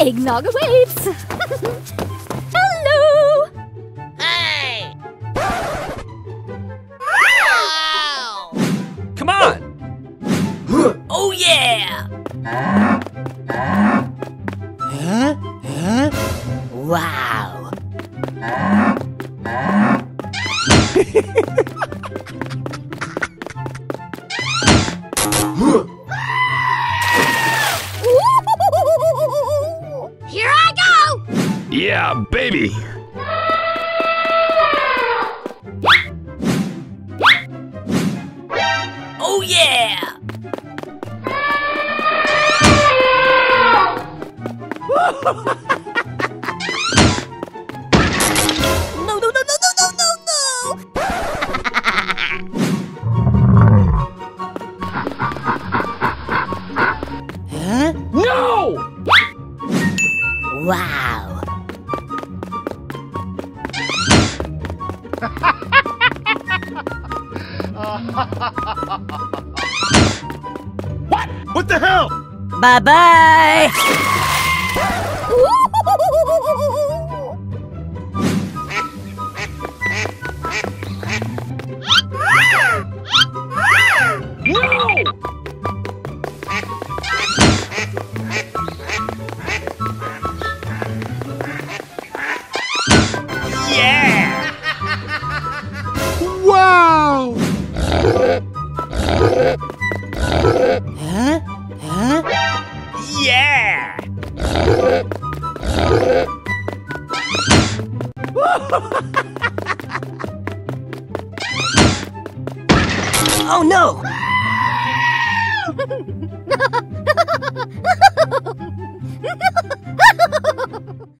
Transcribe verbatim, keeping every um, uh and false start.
Eggnog waits! Hello! Hey! Wow! Come on! Oh yeah! Huh? Huh? Wow! Yeah, baby! Oh yeah! No, no, no, no, no, no, no, no! Huh? No! Wow! What? What the hell? Bye-bye! Huh? Huh? Yeah! Oh no!